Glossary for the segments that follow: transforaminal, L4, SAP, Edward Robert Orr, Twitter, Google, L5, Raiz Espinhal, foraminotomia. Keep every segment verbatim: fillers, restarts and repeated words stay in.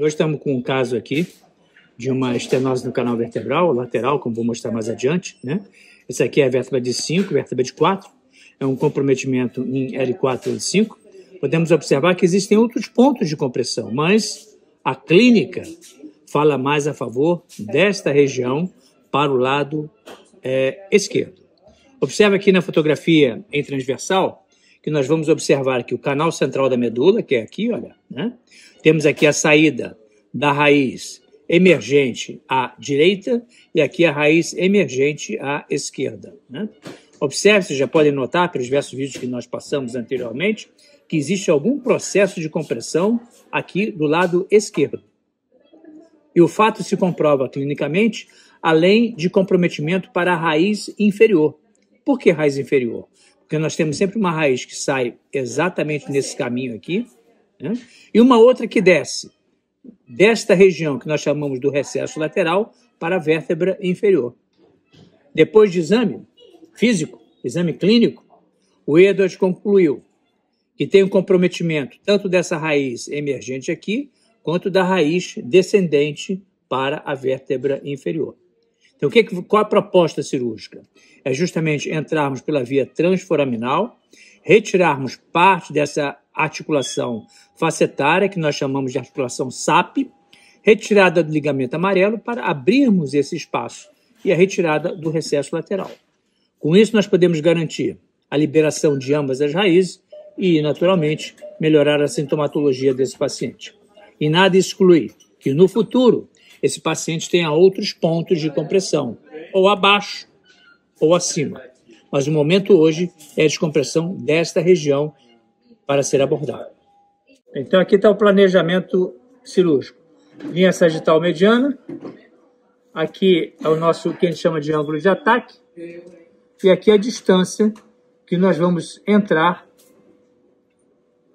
Hoje estamos com um caso aqui de uma estenose no canal vertebral, lateral, como vou mostrar mais adiante, né? Esse aqui é a vértebra de cinco, vértebra de quatro, é um comprometimento em L quatro e L cinco. Podemos observar que existem outros pontos de compressão, mas a clínica fala mais a favor desta região para o lado é, esquerdo. Observa aqui na fotografia em transversal que nós vamos observar que o canal central da medula, que é aqui, olha, né? Temos aqui a saída da raiz emergente à direita e aqui a raiz emergente à esquerda, né? Observe, vocês já podem notar pelos diversos vídeos que nós passamos anteriormente que existe algum processo de compressão aqui do lado esquerdo. E o fato se comprova clinicamente além de comprometimento para a raiz inferior. Por que raiz inferior? Porque nós temos sempre uma raiz que sai exatamente nesse caminho aqui, né? E uma outra que desce desta região que nós chamamos do recesso lateral para a vértebra inferior. Depois de exame físico, exame clínico, o Edward concluiu que tem um comprometimento tanto dessa raiz emergente aqui, quanto da raiz descendente para a vértebra inferior. Então, o que, qual a proposta cirúrgica? É justamente entrarmos pela via transforaminal, retirarmos parte dessa articulação facetária, que nós chamamos de articulação S A P, retirada do ligamento amarelo para abrirmos esse espaço e a retirada do recesso lateral. Com isso, nós podemos garantir a liberação de ambas as raízes e, naturalmente, melhorar a sintomatologia desse paciente. E nada exclui que, no futuro, esse paciente tenha outros pontos de compressão, ou abaixo ou acima. Mas o momento hoje é a descompressão desta região para ser abordada. Então, aqui está o planejamento cirúrgico. Linha sagital mediana, aqui é o nosso que a gente chama de ângulo de ataque, e aqui a distância que nós vamos entrar,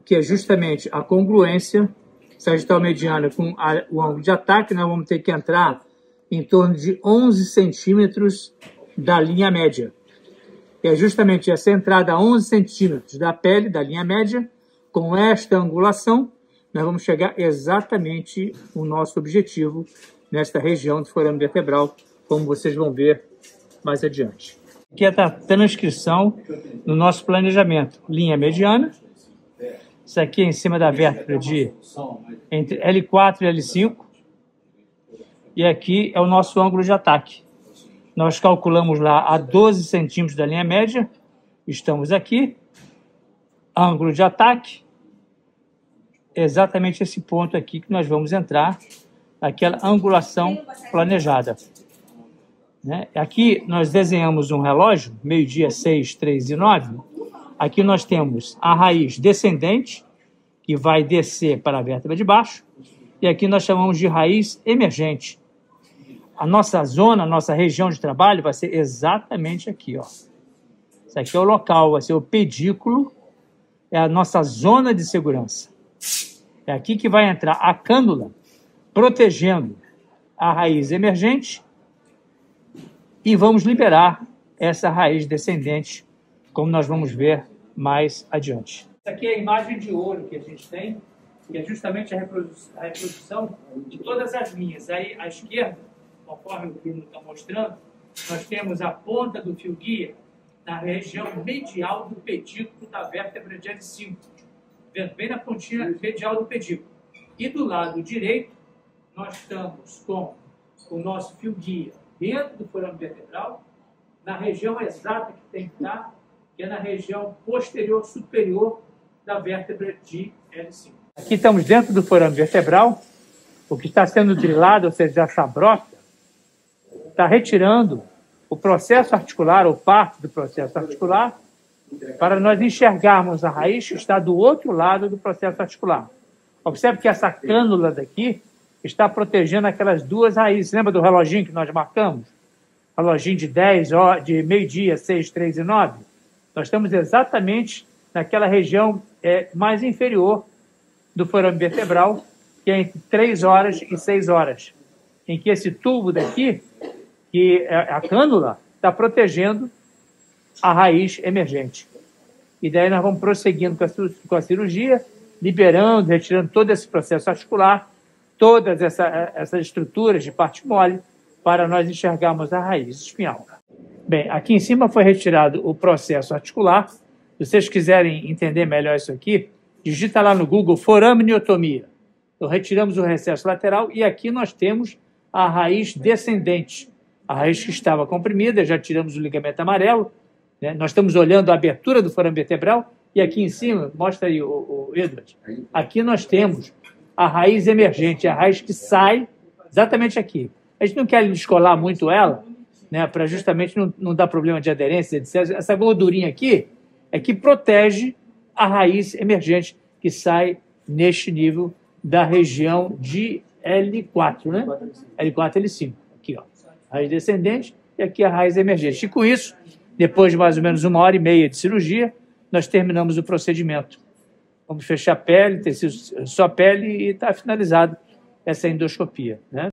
que é justamente a congruência sagital mediana com a, o ângulo de ataque. Nós vamos ter que entrar em torno de onze centímetros da linha média. E é justamente essa entrada a onze centímetros da pele, da linha média, com esta angulação, nós vamos chegar exatamente ao nosso objetivo nesta região do forame vertebral, como vocês vão ver mais adiante. Aqui é a transcrição no nosso planejamento. Linha mediana, isso aqui é em cima da vértebra de entre L quatro e L cinco, e aqui é o nosso ângulo de ataque. Nós calculamos lá a doze centímetros da linha média, estamos aqui, ângulo de ataque, exatamente esse ponto aqui que nós vamos entrar, aquela angulação planejada, né? Aqui nós desenhamos um relógio, meio-dia, seis, três e nove, aqui nós temos a raiz descendente, que vai descer para a vértebra de baixo, e aqui nós chamamos de raiz emergente. A nossa zona, a nossa região de trabalho vai ser exatamente aqui, ó. Isso aqui é o local, vai ser o pedículo, é a nossa zona de segurança. É aqui que vai entrar a cânula, protegendo a raiz emergente, e vamos liberar essa raiz descendente, como nós vamos ver mais adiante. Essa aqui é a imagem de ouro que a gente tem, que é justamente a reprodução de todas as linhas. Aí à esquerda, conforme o Bruno está mostrando, nós temos a ponta do fio guia na região medial do pedículo da vértebra de L cinco, bem na pontinha medial do pedículo. E do lado direito, nós estamos com o nosso fio guia dentro do forame vertebral, na região exata que tem que estar, que é na região posterior superior da vértebra de L cinco. Aqui estamos dentro do forame vertebral, o que está sendo drilado, ou seja, essa broca, está retirando o processo articular, ou parte do processo articular, para nós enxergarmos a raiz que está do outro lado do processo articular. Observe que essa cânula daqui está protegendo aquelas duas raízes. Lembra do reloginho que nós marcamos? Reloginho de dez horas, de meio-dia, seis, três e nove? Nós estamos exatamente naquela região é, mais inferior do forame vertebral, que é entre três horas e seis horas, em que esse tubo daqui, que é a cânula, está protegendo a raiz emergente. E daí nós vamos prosseguindo com a, com a cirurgia, liberando, retirando todo esse processo articular, todas essa, essas estruturas de parte mole para nós enxergarmos a raiz espinhal. Bem, aqui em cima foi retirado o processo articular. Se vocês quiserem entender melhor isso aqui, digita lá no Google foraminotomia. Então, retiramos o recesso lateral e aqui nós temos a raiz descendente. A raiz que estava comprimida, já tiramos o ligamento amarelo, né? Nós estamos olhando a abertura do forame vertebral e aqui em cima, mostra aí, o, o Edward, aqui nós temos a raiz emergente, a raiz que sai exatamente aqui. A gente não quer descolar muito ela, né, para justamente não, não dar problema de aderência, etcétera. Essa gordurinha aqui é que protege a raiz emergente que sai neste nível da região de L quatro, né? L quatro, L cinco. Aqui, ó. Raiz descendente e aqui a raiz emergente. E com isso, depois de mais ou menos uma hora e meia de cirurgia, nós terminamos o procedimento. Vamos fechar a pele, tecido, só pele, e está finalizado essa endoscopia, né?